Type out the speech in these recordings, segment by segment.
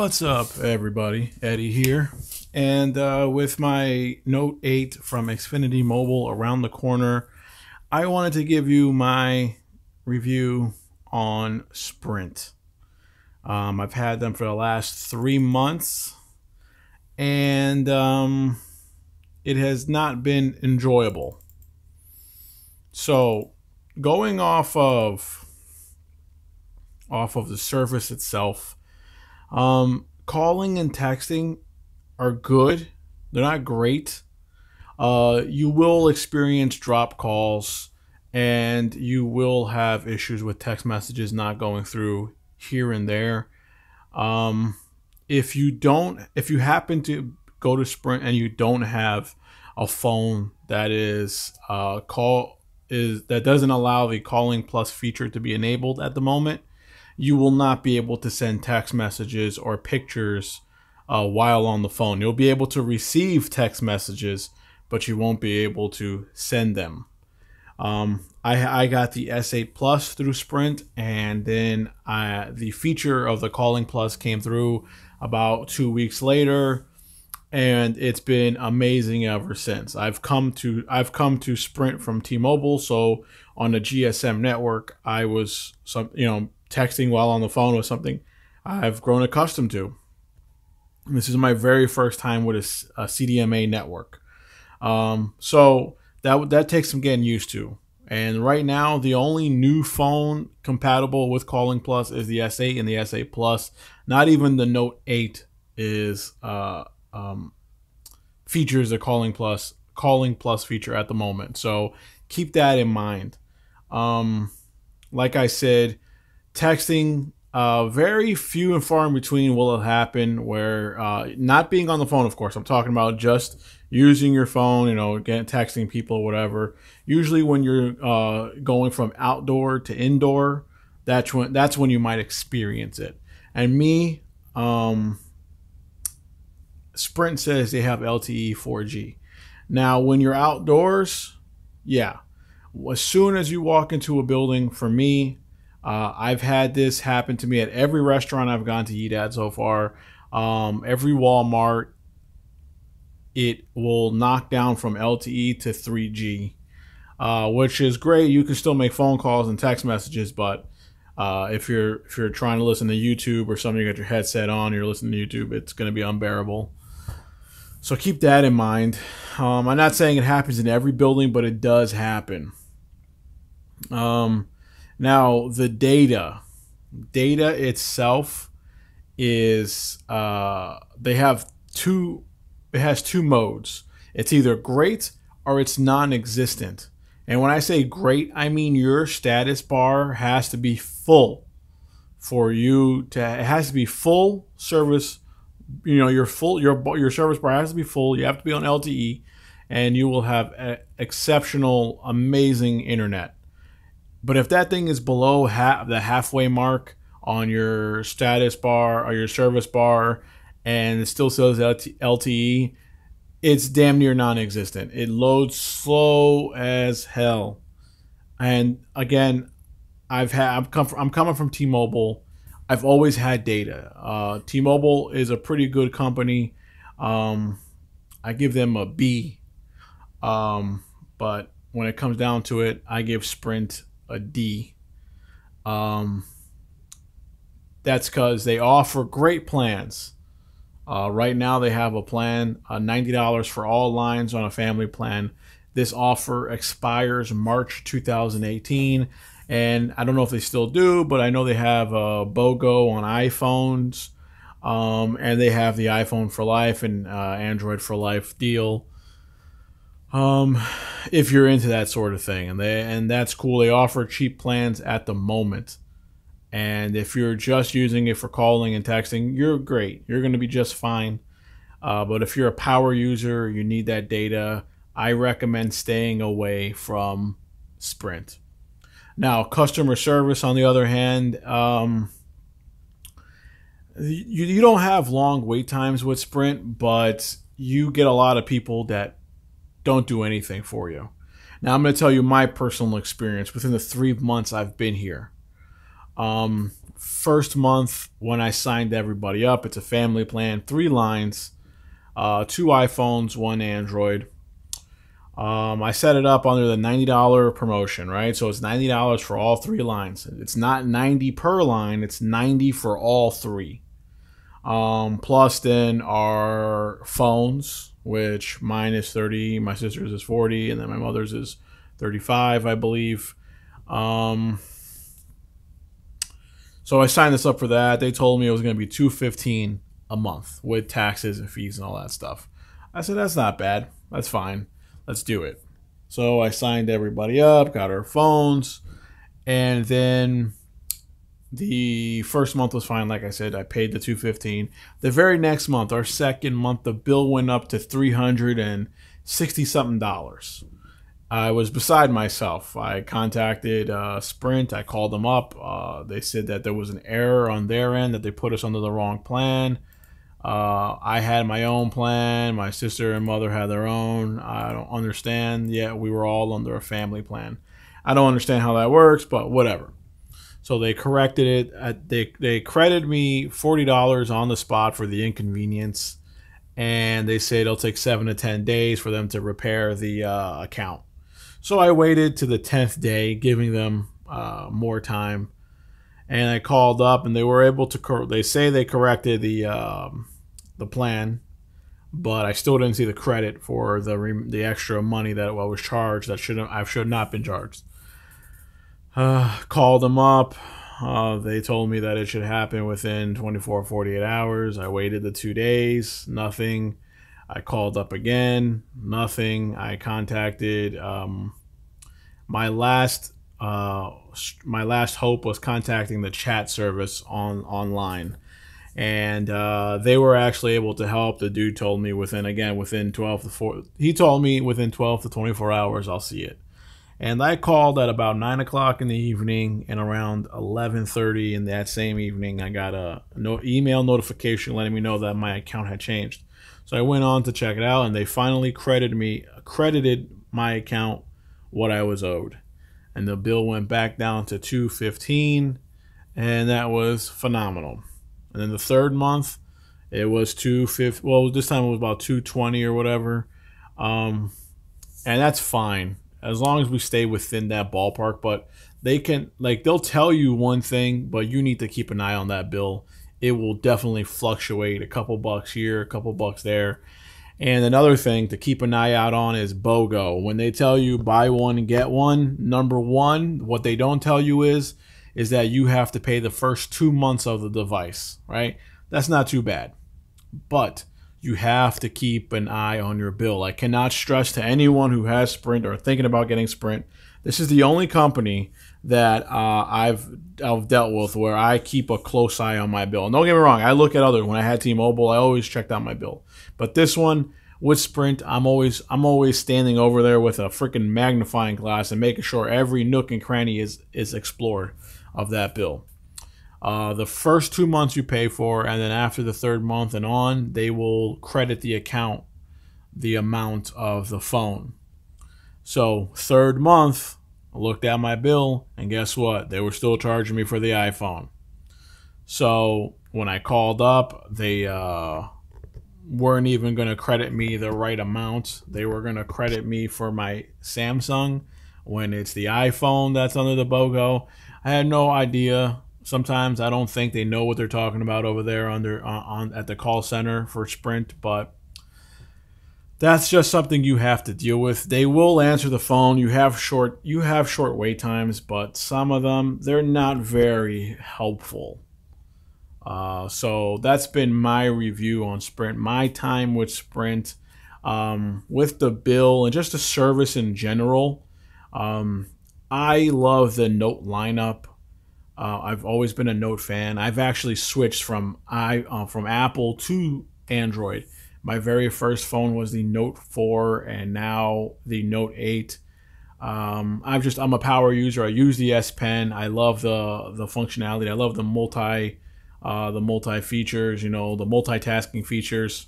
What's up, everybody? Eddie here, and with my Note 8 from Xfinity Mobile around the corner, I wanted to give you my review on Sprint. I've had them for the last 3 months, and it has not been enjoyable. So, going off of the service itself, calling and texting are good. They're not great. You will experience drop calls, and you will have issues with text messages not going through here and there. If you happen to go to Sprint and you don't have a phone that is that doesn't allow the calling plus feature to be enabled at the moment, you will not be able to send text messages or pictures while on the phone. You'll be able to receive text messages, but you won't be able to send them. I got the S8 Plus through Sprint, and then the feature of the Calling Plus came through about 2 weeks later, and it's been amazing ever since. I've come to Sprint from T-Mobile, so on the GSM network, I was texting while on the phone was something I've grown accustomed to. This is my very first time with a CDMA network. So that takes some getting used to. And right now, the only new phone compatible with Calling Plus is the S8 and the S8 Plus. Not even the Note 8 is features the Calling Plus feature at the moment. So keep that in mind. Like I said, texting, very few and far in between will it happen where not being on the phone, of course. I'm talking about just using your phone, texting people, whatever. Usually when you're going from outdoor to indoor, that's when you might experience it. And me, Sprint says they have LTE 4G. Now, when you're outdoors, yeah. As soon as you walk into a building, for me, I've had this happen to me at every restaurant I've gone to eat at so far. Every Walmart, it will knock down from LTE to 3G, which is great. You can still make phone calls and text messages, but if you're trying to listen to YouTube or something, you got your headset on, you're listening to YouTube, it's going to be unbearable. So keep that in mind. I'm not saying it happens in every building, but it does happen. Now, the data itself is, it has two modes. It's either great or it's non-existent. And when I say great, I mean your status bar has to be full for you to, it has to be full service. Your service bar has to be full. You have to be on LTE, and you will have exceptional, amazing internet. But if that thing is below the halfway mark on your status bar or your service bar, and it still says LTE, it's damn near non-existent. It loads slow as hell. And again, I'm coming from T-Mobile. I've always had data. T-Mobile is a pretty good company. I give them a B. But when it comes down to it, I give Sprint a D. That's because they offer great plans. Right now they have a plan, $90 for all lines on a family plan. This offer expires March 2018, and I don't know if they still do, but I know they have BOGO on iPhones, and they have the iPhone for life and Android for life deal. If you're into that sort of thing, and that's cool. They offer cheap plans at the moment, and if you're just using it for calling and texting, you're great. You're going to be just fine. But if you're a power user, you need that data. I recommend staying away from Sprint. Now, customer service, on the other hand, you don't have long wait times with Sprint, but you get a lot of people that don't do anything for you. Now, I'm going to tell you my personal experience within the 3 months I've been here. first month when I signed everybody up. It's a family plan, 3 lines, 2 iPhones, 1 Android. I set it up under the $90 promotion, right? So it's $90 for all 3 lines. It's not $90 per line. It's $90 for all 3. Plus then our phones, which mine is $30, my sister's is $40, and then my mother's is $35, I believe. So I signed this up for that. They told me it was going to be $215 a month with taxes and fees and all that stuff. I said, that's not bad. That's fine. Let's do it. So I signed everybody up, got our phones, and then the first month was fine. Like I said, I paid the $215. The very next month, our second month, the bill went up to $360-something. I was beside myself. I contacted Sprint. I called them up. They said that there was an error on their end, that they put us under the wrong plan. I had my own plan. My sister and mother had their own. I don't understand. Yeah, we were all under a family plan. I don't understand how that works, but whatever. So they corrected it. They credited me $40 on the spot for the inconvenience, and they say it'll take 7 to 10 days for them to repair the account. So I waited to the 10th day, giving them more time. And I called up, and they were able to. They say they corrected the plan, but I still didn't see the credit for the extra money that I was charged. That should not been charged. Called them up. They told me that it should happen within 24 or 48 hours. I waited the 2 days. Nothing. I called up again. Nothing. I contacted my last hope was contacting the chat service online, and they were actually able to help. The dude told me within 12 to 24 hours I'll see it. And I called at about 9 o'clock in the evening, and around 11:30 in that same evening I got a email notification letting me know that my account had changed. So I went on to check it out, and they finally credited my account what I was owed. And the bill went back down to $215, and that was phenomenal. And then the third month, it was $250. Well, this time it was about $220 or whatever, and that's fine as long as we stay within that ballpark. But they can, like, they'll tell you one thing, but you need to keep an eye on that bill. It will definitely fluctuate a couple bucks here, a couple bucks there. And another thing to keep an eye out on is BOGO. When they tell you buy one and get one, #1, what they don't tell you is that you have to pay the first 2 months of the device, right? That's not too bad, but you have to keep an eye on your bill. I cannot stress to anyone who has Sprint or thinking about getting Sprint, this is the only company that I've dealt with where I keep a close eye on my bill. And don't get me wrong, I look at others. When I had T-Mobile, I always checked out my bill. But this one with Sprint, I'm always standing over there with a freaking magnifying glass and making sure every nook and cranny is explored of that bill. The first 2 months you pay for, and then after the third month and on, they will credit the account the amount of the phone. So third month, I looked at my bill, and guess what? They were still charging me for the iPhone. So when I called up, they weren't even going to credit me the right amount. They were going to credit me for my Samsung when it's the iPhone that's under the BOGO. I had no idea. Sometimes I don't think they know what they're talking about over there at the call center for Sprint, but that's just something you have to deal with. They will answer the phone. You have short wait times, but some of them, they're not very helpful. So that's been my review on Sprint, my time with Sprint, with the bill and just the service in general. I love the Note lineup. I've always been a Note fan. I've actually switched from Apple to Android. My very first phone was the Note 4, and now the Note 8. I'm a power user. I use the S Pen. I love the functionality. I love the multi features, you know, the multitasking features.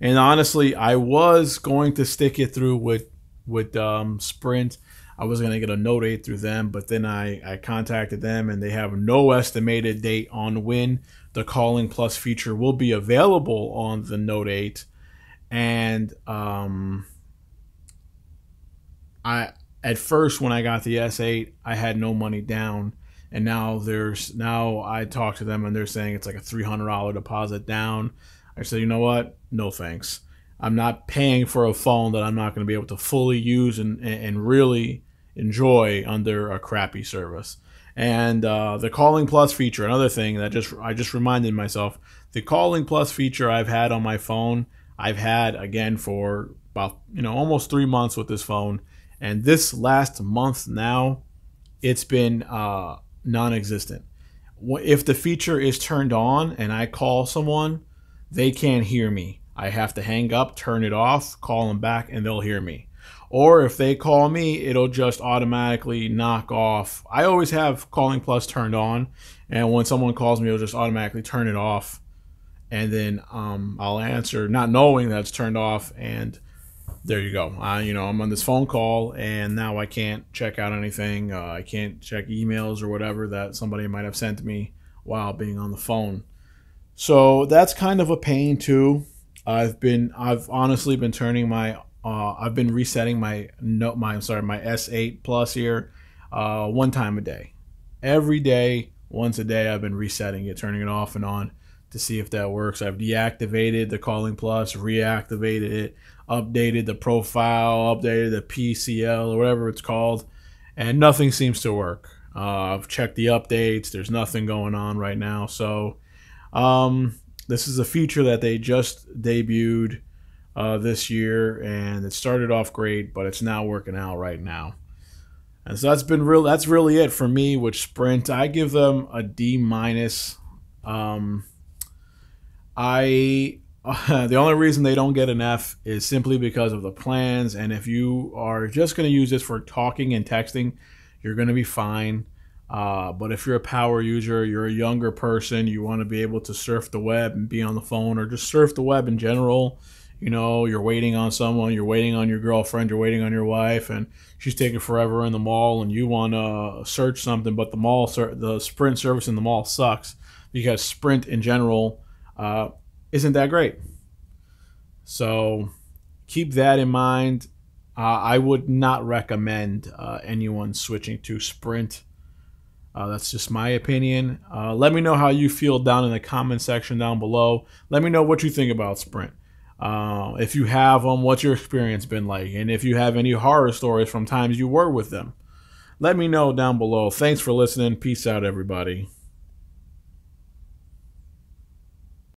And honestly, I was going to stick it through with Sprint. I was going to get a Note 8 through them, but then I contacted them and they have no estimated date on when the Calling Plus feature will be available on the Note 8. And at first when I got the S8, I had no money down. And now I talked to them and they're saying it's like a $300 deposit down. I said, you know what? No thanks. I'm not paying for a phone that I'm not going to be able to fully use and really enjoy under a crappy service. And the Calling Plus feature, another thing that I just reminded myself, the Calling Plus feature I've had on my phone, I've had again for about almost 3 months with this phone, and this last month now, it's been non-existent. If the feature is turned on and I call someone, they can't hear me. I have to hang up, turn it off, call them back, and they'll hear me. Or if they call me, it'll just automatically knock off. I always have Calling Plus turned on, and when someone calls me, it'll just automatically turn it off. And then I'll answer, not knowing that it's turned off, and there you go. I'm on this phone call, and now I can't check out anything. I can't check emails or whatever that somebody might have sent me while being on the phone. So that's kind of a pain too. I've honestly been turning my, I've been resetting my S8 Plus here, one time a day. Every day, once a day, I've been resetting it, turning it off and on to see if that works. I've deactivated the Calling Plus, reactivated it, updated the profile, updated the PCL or whatever it's called, and nothing seems to work. I've checked the updates. There's nothing going on right now. So, this is a feature that they just debuted this year, and it started off great, but it's not working out right now. And so that's really it for me with Sprint. I give them a D-. The only reason they don't get an F is simply because of the plans, and if you are just going to use this for talking and texting, you're going to be fine. But if you're a power user, you're a younger person, you want to be able to surf the web and be on the phone, or just surf the web in general, you're waiting on someone, you're waiting on your girlfriend, you're waiting on your wife, and she's taking forever in the mall, and you want to search something, but the Sprint service in the mall sucks, because Sprint in general isn't that great. So keep that in mind. I would not recommend anyone switching to Sprint. That's just my opinion. Let me know how you feel down in the comment section down below. Let me know what you think about Sprint. If you have them, what's your experience been like? And if you have any horror stories from times you were with them, let me know down below. Thanks for listening. Peace out, everybody.